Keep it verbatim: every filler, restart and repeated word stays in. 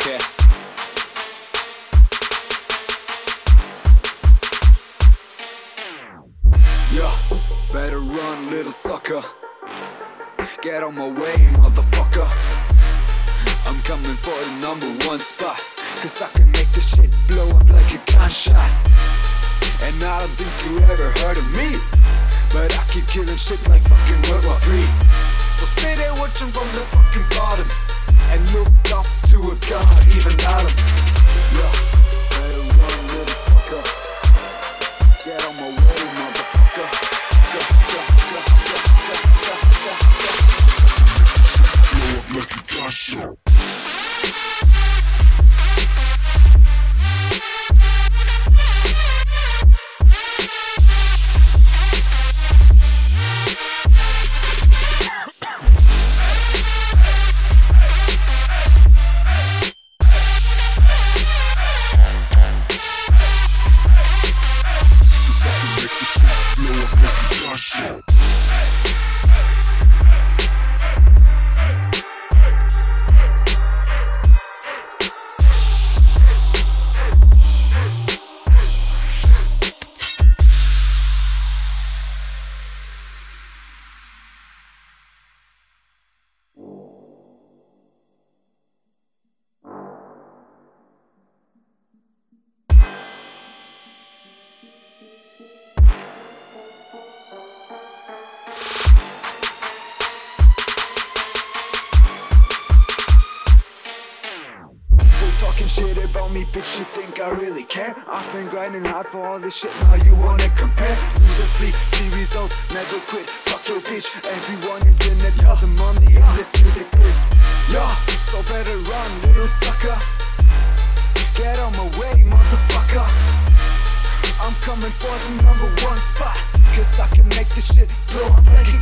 Okay. Yeah, better run, little sucker. Get on my way, motherfucker. I'm coming for the number one spot, cause I can make this shit blow up like a gunshot. And I don't think you ever heard of me, but I keep killing shit like fucking World War Three. So stay there watching from the fucking bottom, and look up to a god, even Adam. Yeah, better run, little fucker. Get on my way, motherfucker. Go, go, go, go, go, go, go, go. Blow up like a gunshot. Shit about me, bitch, you think I really care? I've been grinding hard for all this shit, now you wanna compare? Lose or sleep, see results, never quit, fuck your bitch. Everyone is in it, all the money in this music is. Yeah, so better run, little sucker. Get on my way, motherfucker. I'm coming for the number one spot, cause I can make this shit blow up like a